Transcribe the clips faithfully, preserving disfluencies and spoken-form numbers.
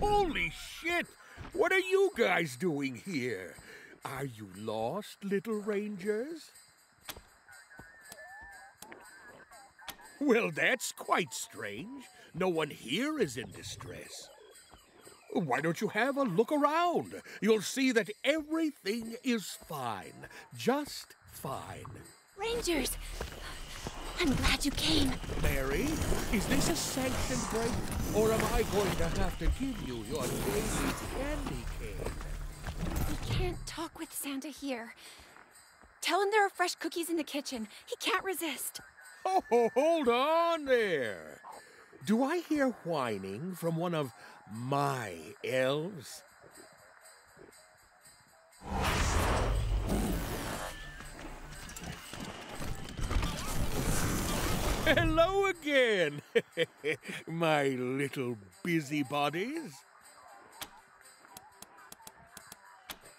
Holy shit! What are you guys doing here? Are you lost, little rangers? Well, that's quite strange. No one here is in distress. Why don't you have a look around? You'll see that everything is fine. Just fine. Rangers! I'm glad you came. Mary, is this a sanctioned break, or am I going to have to give you your daily candy cane? We can't talk with Santa here. Tell him there are fresh cookies in the kitchen. He can't resist. Oh, hold on there. Do I hear whining from one of my elves? Hello again, my little busybodies.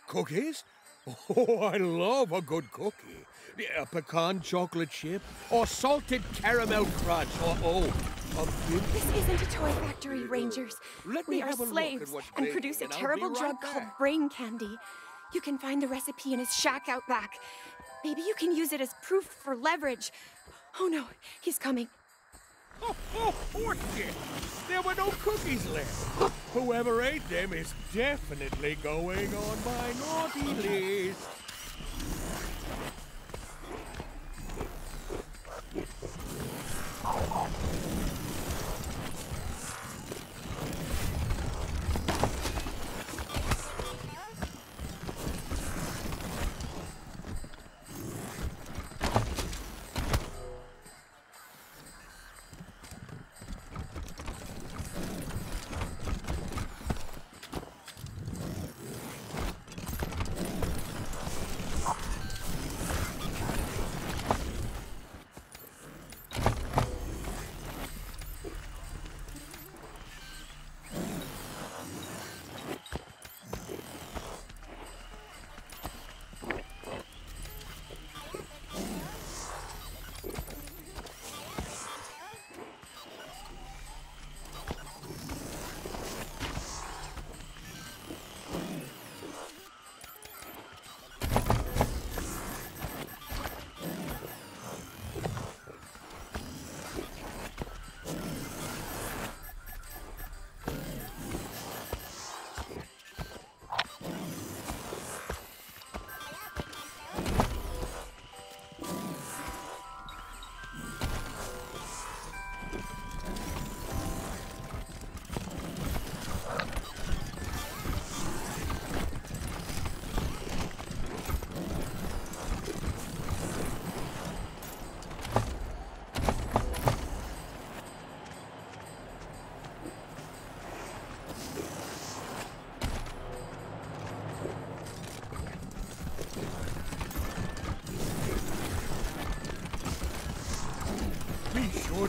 Cookies? Oh, I love a good cookie. A pecan chocolate chip, or salted caramel crunch, or oh, a big... This isn't a toy factory, Rangers. Let we me are slaves and produce a terrible drug right called brain candy. You can find the recipe in his shack out back. Maybe you can use it as proof for leverage. Oh no, he's coming. Oh, oh, fortune! There were no cookies left. Whoever ate them is definitely going on my naughty list.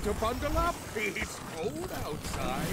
To bundle up, it's cold outside.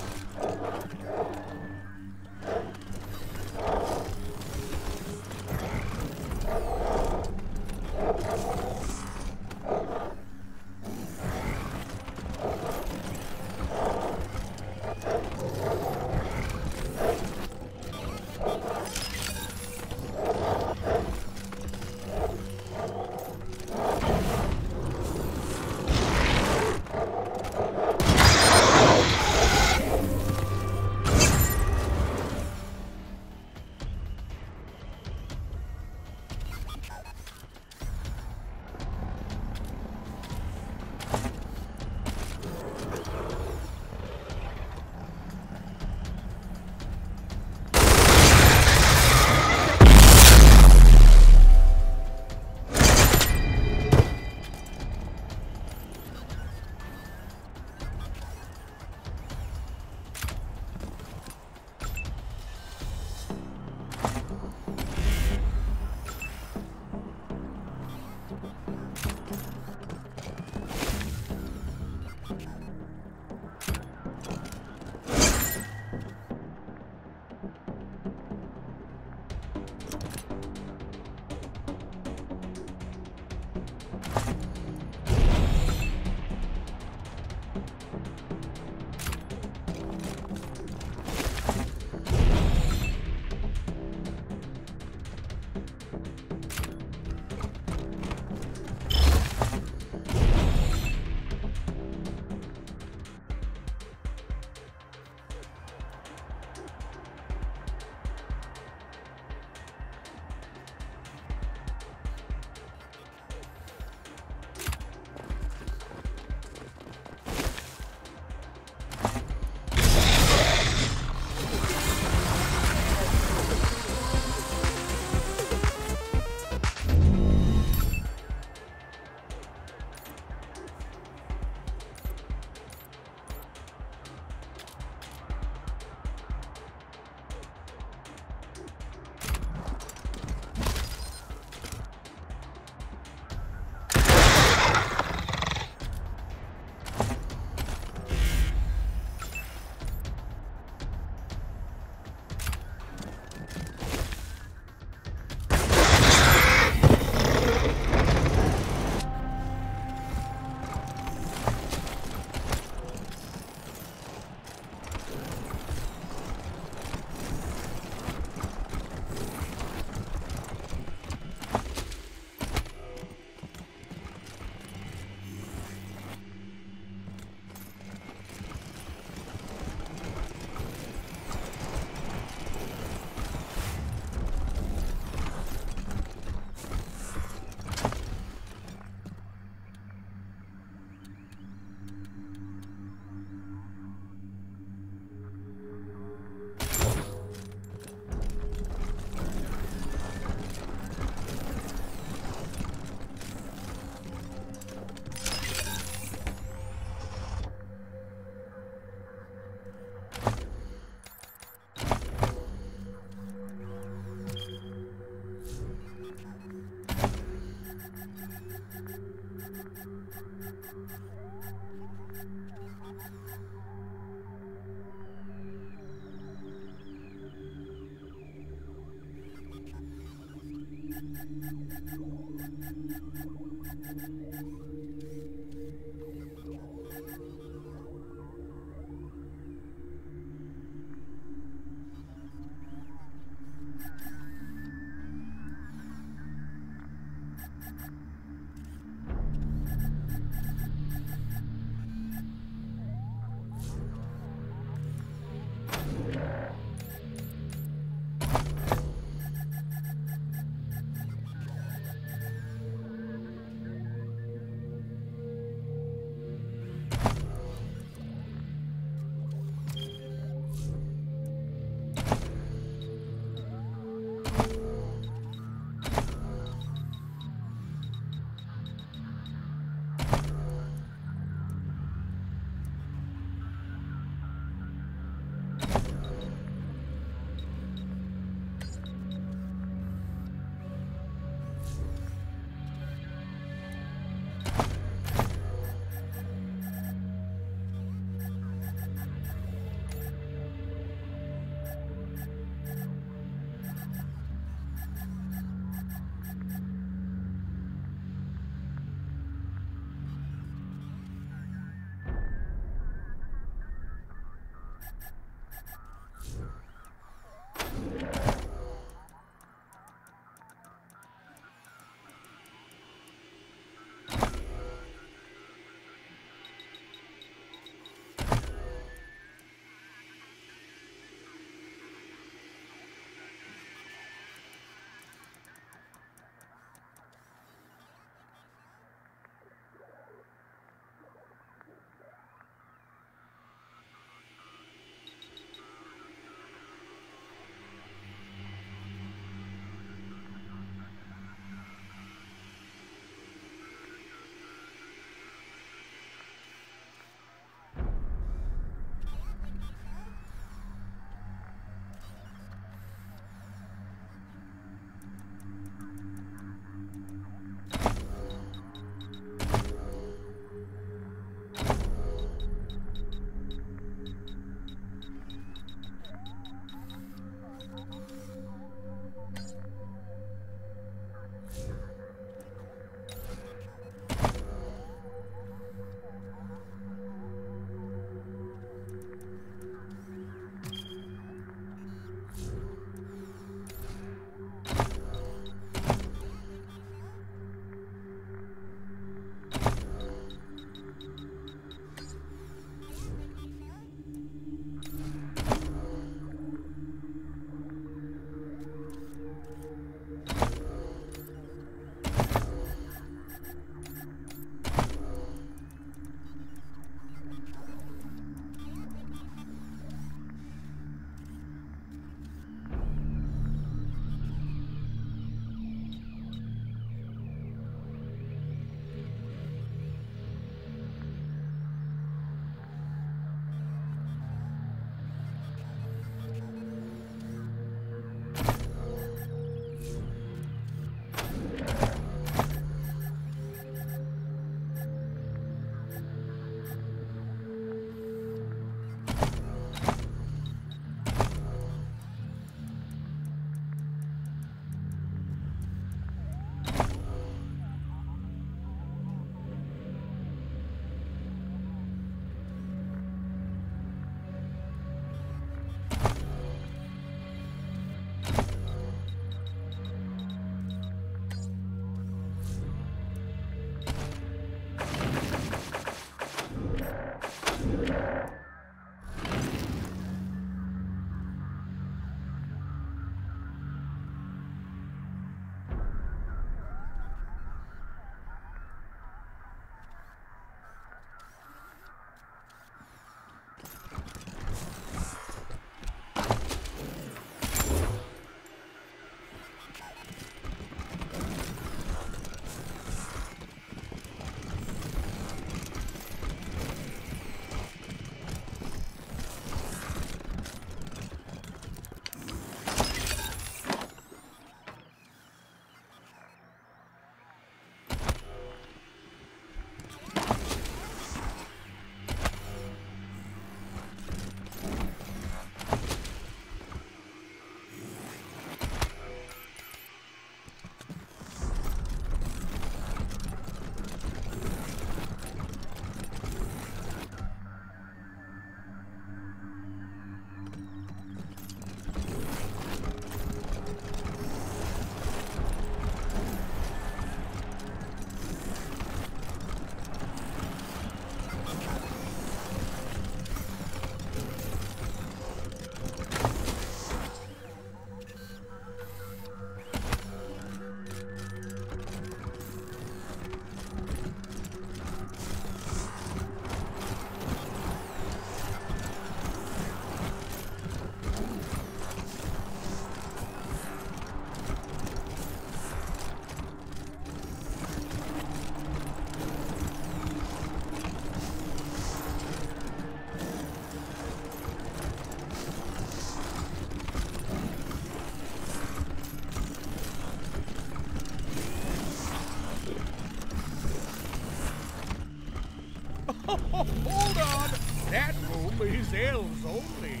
Hold on! That room is elves only.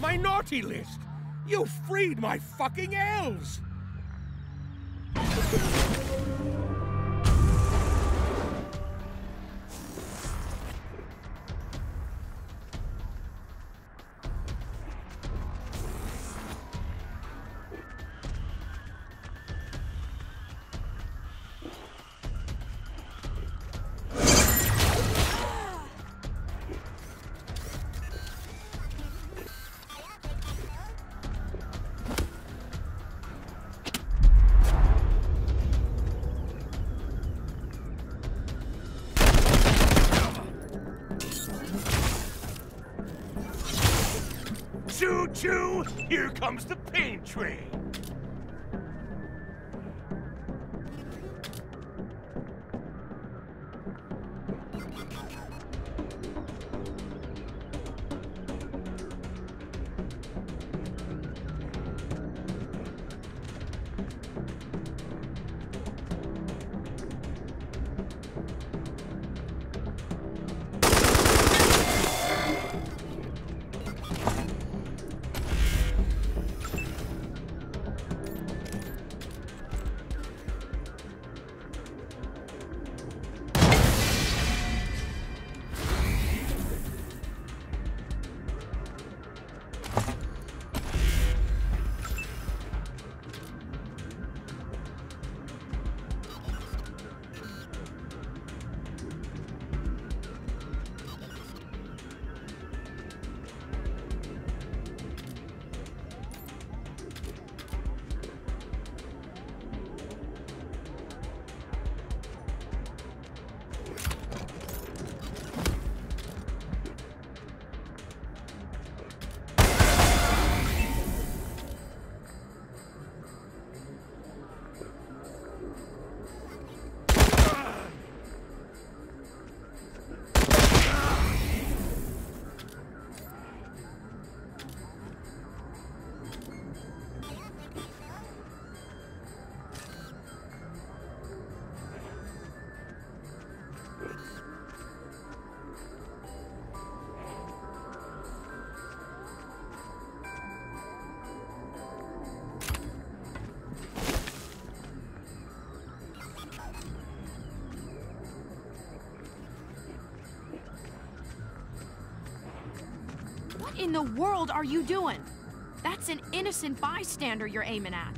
My naughty list! You freed my fucking elves! Choo-choo! Here comes the pain train! What in the world are you doing? That's an innocent bystander you're aiming at.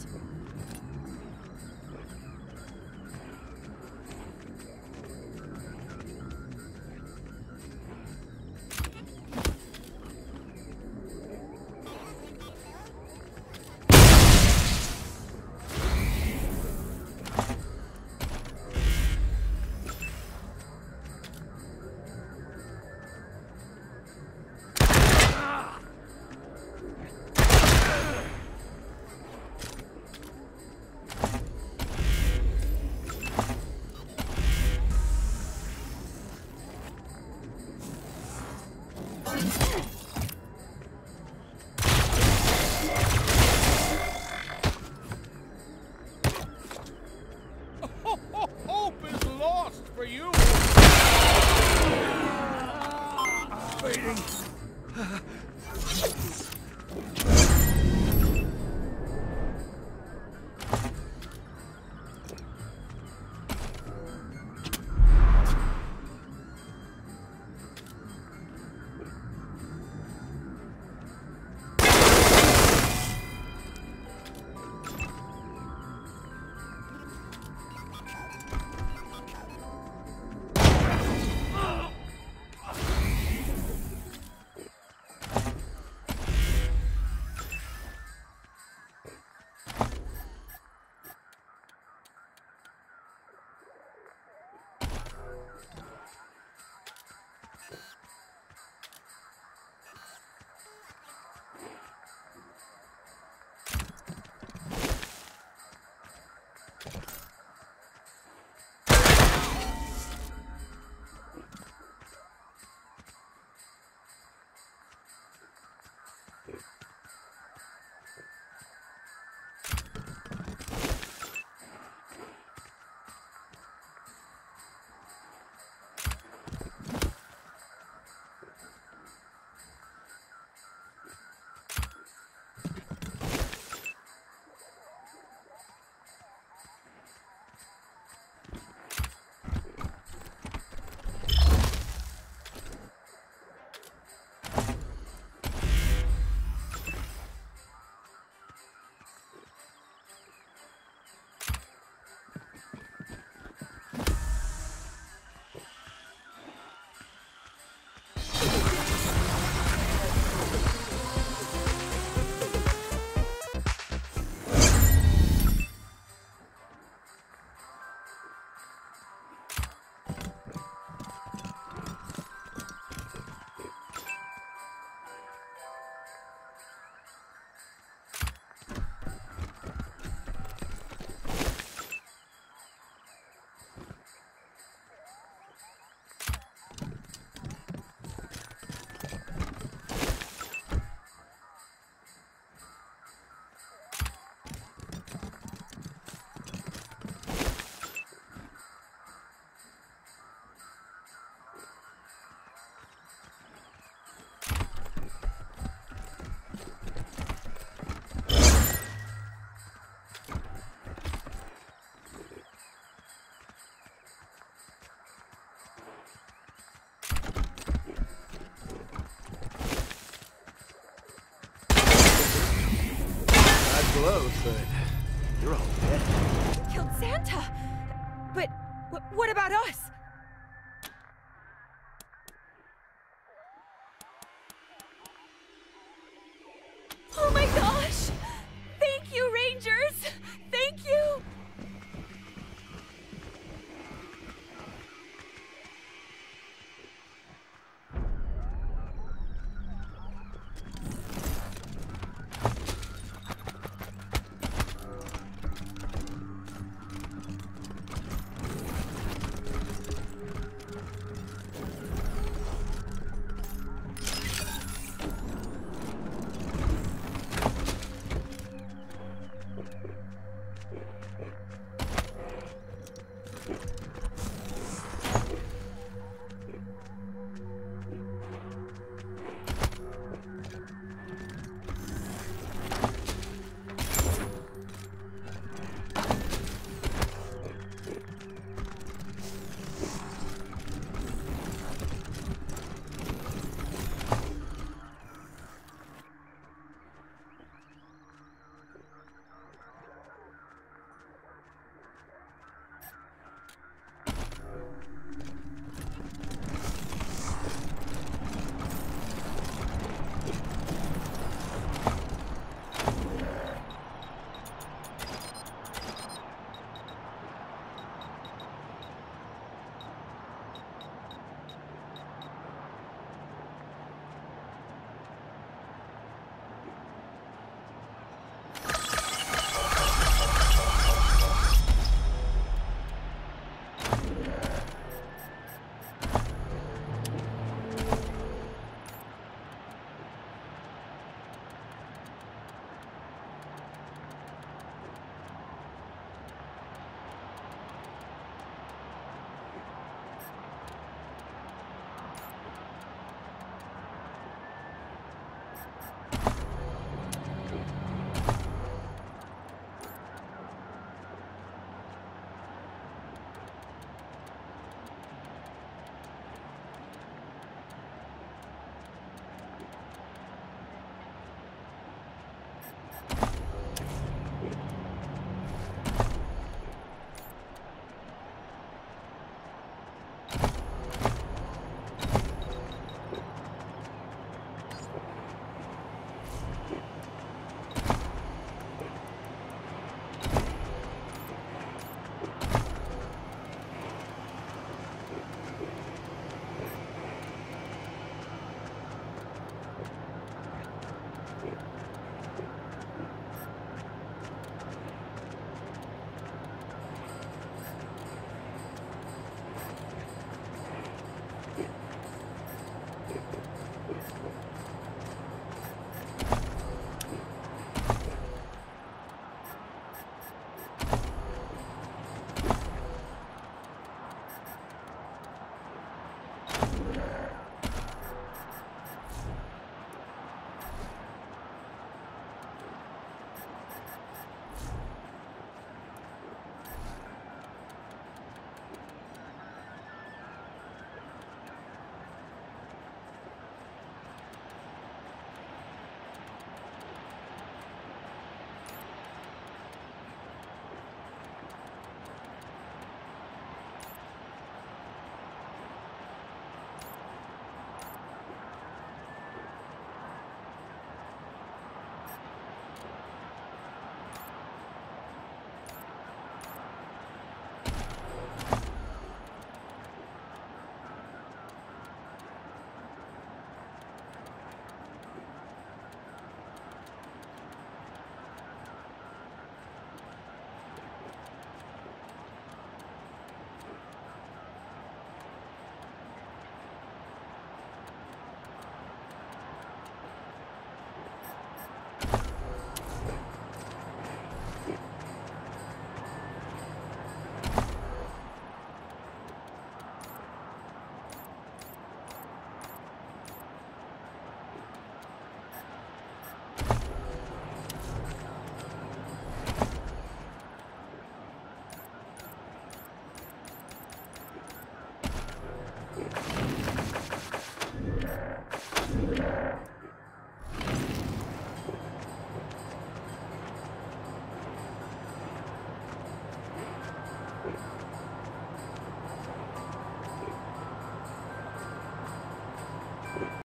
close, but you're all dead. You killed Santa! But what about us?